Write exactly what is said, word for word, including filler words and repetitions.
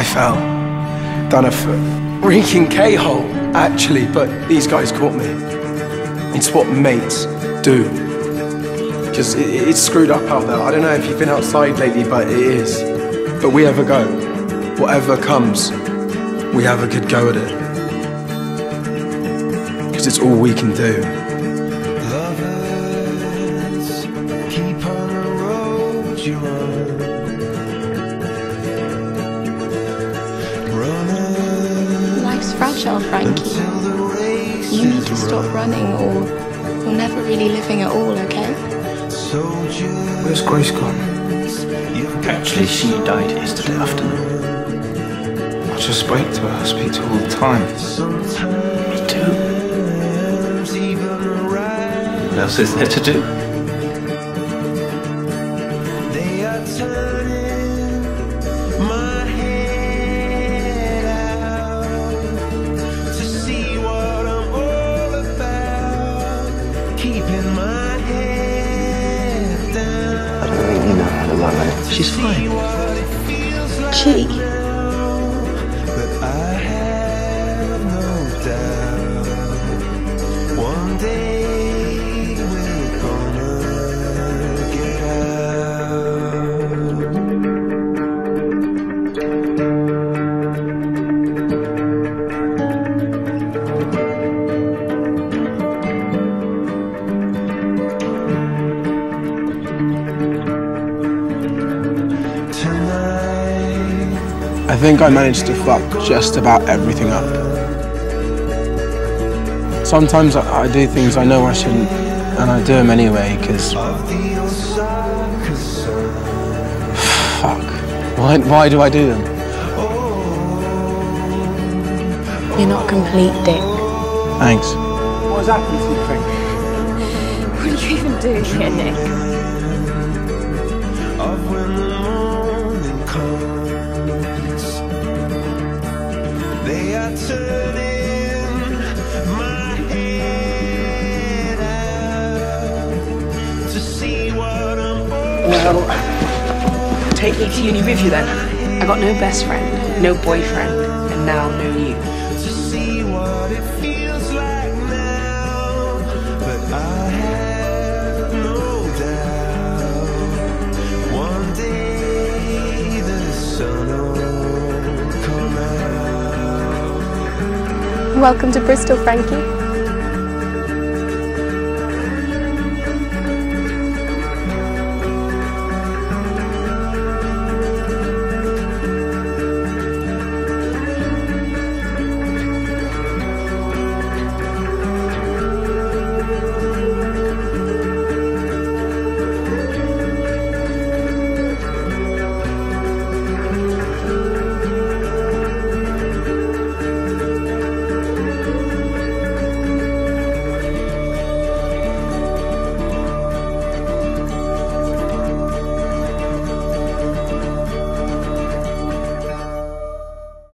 I fell down a freaking K-hole, actually, but these guys caught me. It's what mates do. Because it, it's screwed up out there. I don't know if you've been outside lately, but it is. But we have a go. Whatever comes, we have a good go at it. Because it's all we can do. Lovers, keep on the road you run. Fragile, Frankie. You need to stop running, or you're never really living at all, okay? Where's Grace gone? Actually, she died yesterday afternoon. I just spoke to her. I speak to her all the time. Me too. What else is there to do? They are turning my She's fine. She. I think I managed to fuck just about everything up. Sometimes I, I do things I know I shouldn't, and I do them anyway, because... fuck. Why, why do I do them? You're not complete, Dick. Thanks. What's happened to you, Frank? What are you even doing here, Nick? They are turning my head out to see what I'm... Well, take me to uni with you then. I got no best friend, no boyfriend, and now no you. To see what it feels like now, but I have no doubt. One day the sun will come out. Welcome to Bristol, Frankie.